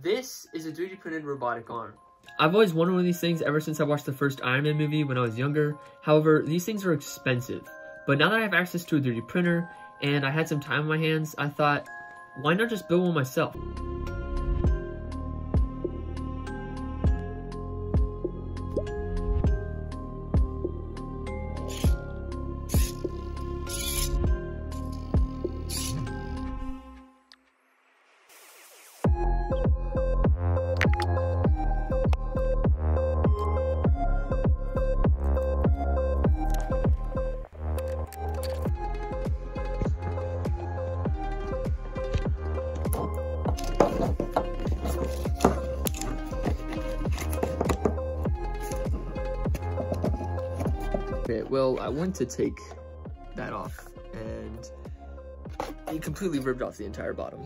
This is a 3D printed robotic arm. I've always wanted one of these things ever since I watched the first Iron Man movie when I was younger. However, these things are expensive. But now that I have access to a 3D printer and I had some time on my hands, I thought, why not just build one myself? Okay, well, I went to take that off and it completely ripped off the entire bottom.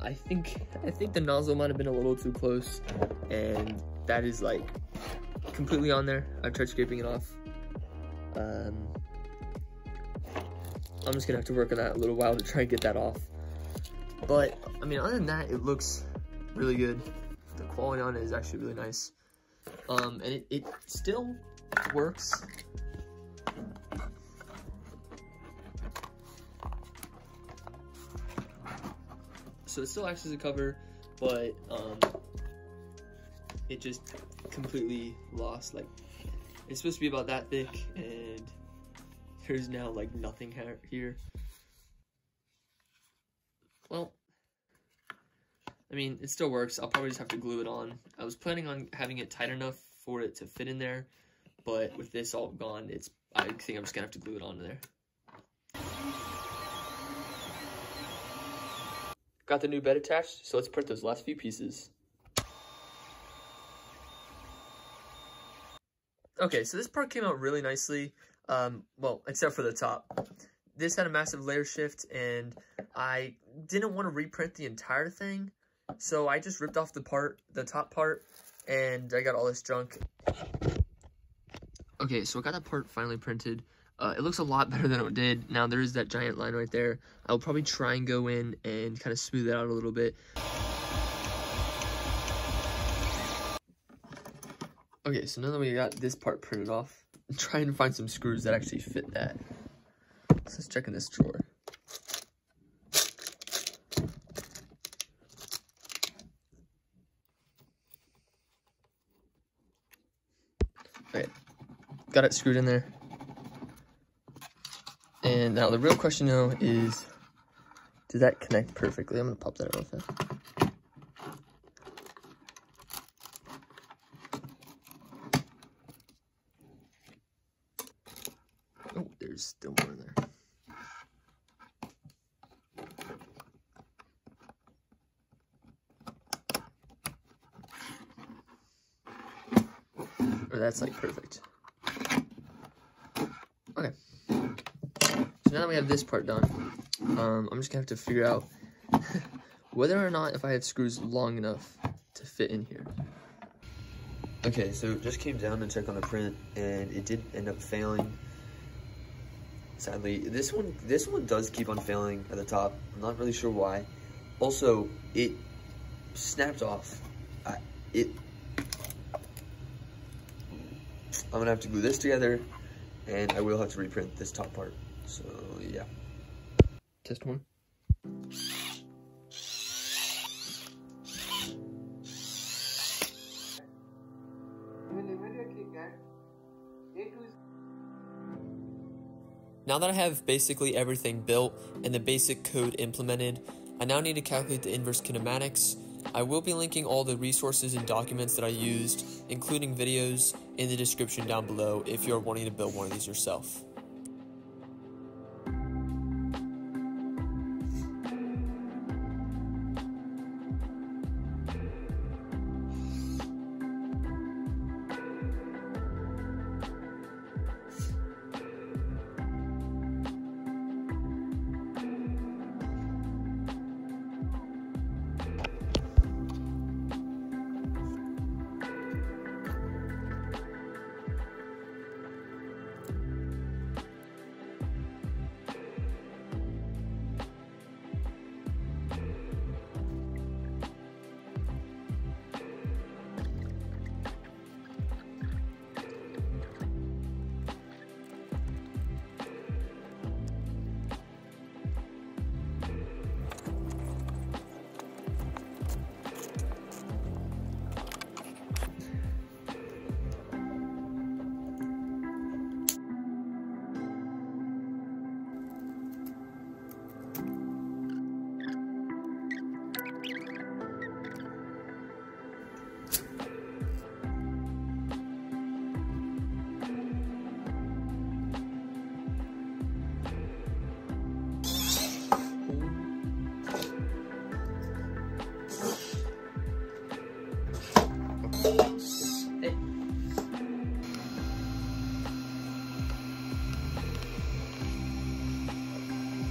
I think the nozzle might have been a little too close, and that is like completely on there. I've tried scraping it off. I'm just gonna have to work on that a little while to try and get that off. But I mean, other than that, it looks really good. The quality on it is actually really nice, and it still works. So it still acts as a cover, but it just completely lost, like, it's supposed to be about that thick, and there's now like nothing here. Well, I mean, it still works. I'll probably just have to glue it on. I was planning on having it tight enough for it to fit in there, but with this all gone, I think I'm just gonna have to glue it onto there. Got the new bed attached, so let's print those last few pieces. Okay, so this part came out really nicely, well, except for the top. This had a massive layer shift, and I didn't want to reprint the entire thing, so I just ripped off the top part, and I got all this junk. Okay, so I got that part finally printed. It looks a lot better than it did. Now there is that giant line right there. I'll probably try and go in and kind of smooth it out a little bit. Okay, so now that we got this part printed off, I'm trying to find some screws that actually fit that. So let's check in this drawer. Alright, got it screwed in there. And now the real question now is, did that connect perfectly? I'm gonna pop that out real fast. Oh, there's still more in there. Or that's like perfect. Okay. So now that we have this part done, I'm just gonna have to figure out whether or not if I have screws long enough to fit in here. Okay, so just came down and checked on the print, and it did end up failing. Sadly, this one does keep on failing at the top. I'm not really sure why. Also, it snapped off. I'm gonna have to glue this together, and I will have to reprint this top part. So yeah. Test one. Now that I have basically everything built and the basic code implemented, I now need to calculate the inverse kinematics. I will be linking all the resources and documents that I used, including videos, in the description down below if you're wanting to build one of these yourself.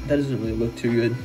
That doesn't really look too good.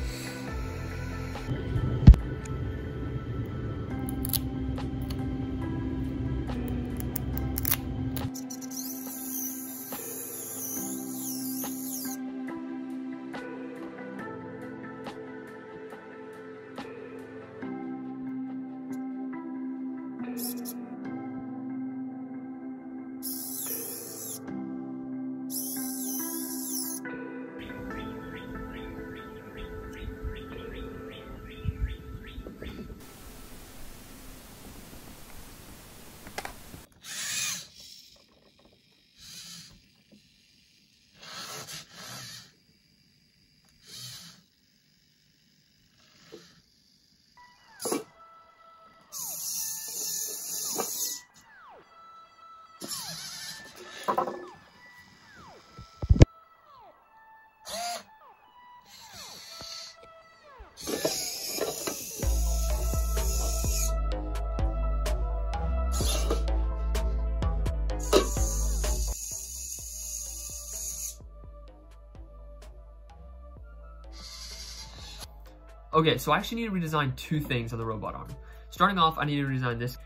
Okay, so I actually need to redesign two things on the robot arm. Starting off, I need to redesign this.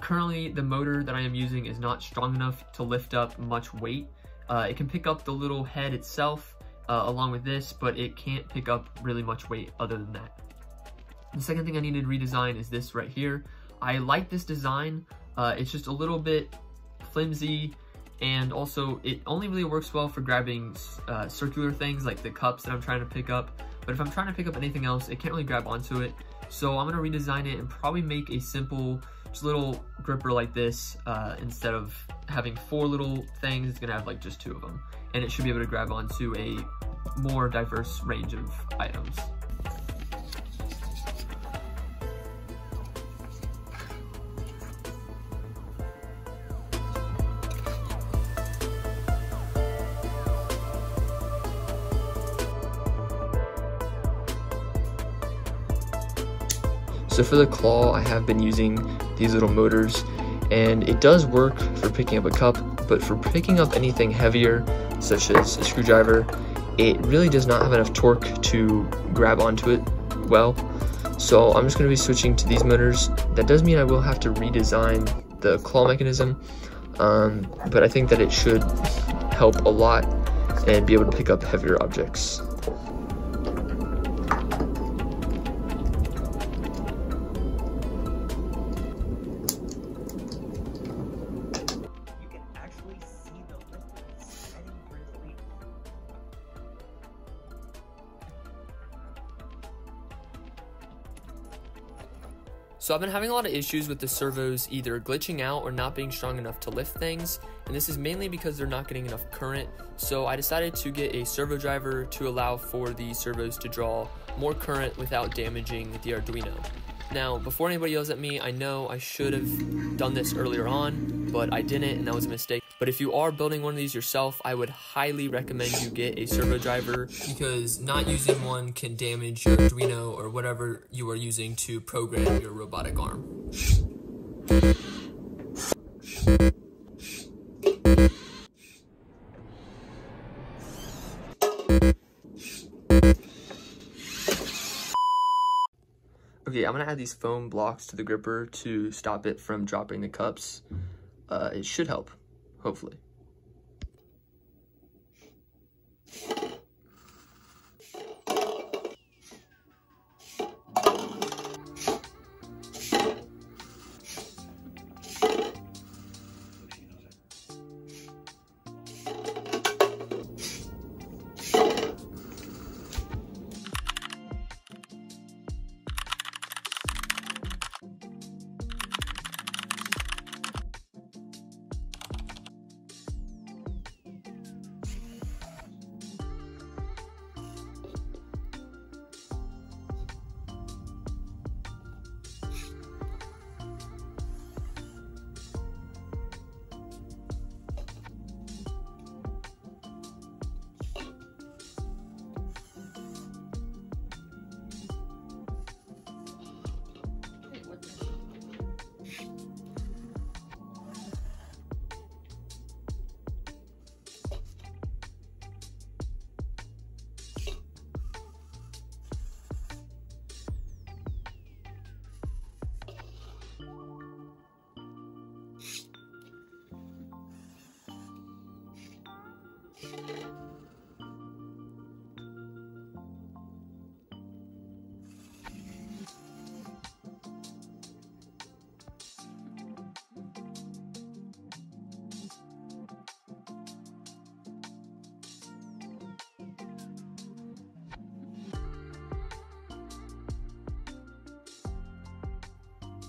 Currently, the motor that I am using is not strong enough to lift up much weight. It can pick up the little head itself along with this, but it can't pick up really much weight other than that. The second thing I needed to redesign is this right here. I like this design. It's just a little bit flimsy, and also it only really works well for grabbing circular things like the cups that I'm trying to pick up. But if I'm trying to pick up anything else, it can't really grab onto it. So I'm gonna redesign it and probably make a simple, just little gripper like this. Instead of having four little things, it's gonna have like just two of them. And it should be able to grab onto a more diverse range of items. So for the claw, I have been using these little motors, and it does work for picking up a cup, but for picking up anything heavier, such as a screwdriver, it really does not have enough torque to grab onto it well. So I'm just going to be switching to these motors. That does mean I will have to redesign the claw mechanism, but I think that it should help a lot and be able to pick up heavier objects. So I've been having a lot of issues with the servos either glitching out or not being strong enough to lift things, and this is mainly because they're not getting enough current. So I decided to get a servo driver to allow for the servos to draw more current without damaging the Arduino. Now, before anybody yells at me, I know I should have done this earlier on, but I didn't, and that was a mistake. But if you are building one of these yourself, I would highly recommend you get a servo driver, because not using one can damage your Arduino or whatever you are using to program your robotic arm. Okay, I'm gonna add these foam blocks to the gripper to stop it from dropping the cups. It should help. Hopefully.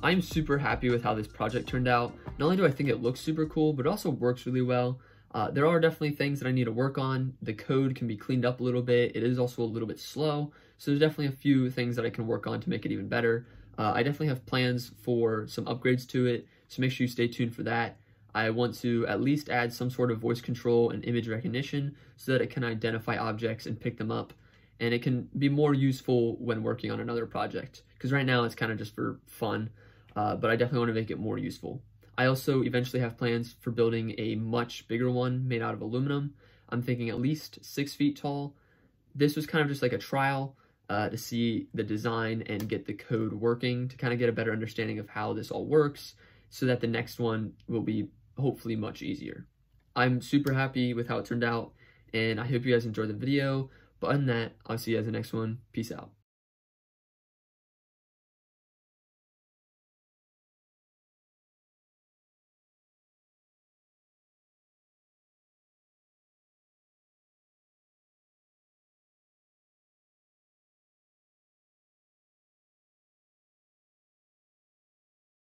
I'm super happy with how this project turned out. Not only do I think it looks super cool, but it also works really well. There are definitely things that I need to work on. The code can be cleaned up a little bit. It is also a little bit slow, so there's definitely a few things that I can work on to make it even better. I definitely have plans for some upgrades to it, so make sure you stay tuned for that. I want to at least add some sort of voice control and image recognition so that it can identify objects and pick them up, and it can be more useful when working on another project, because right now it's kind of just for fun, but I definitely want to make it more useful. I also eventually have plans for building a much bigger one made out of aluminum. I'm thinking at least 6 feet tall. This was kind of just like a trial to see the design and get the code working, to kind of get a better understanding of how this all works, so that the next one will be hopefully much easier. I'm super happy with how it turned out, and I hope you guys enjoyed the video. But other than that, I'll see you guys in the next one. Peace out.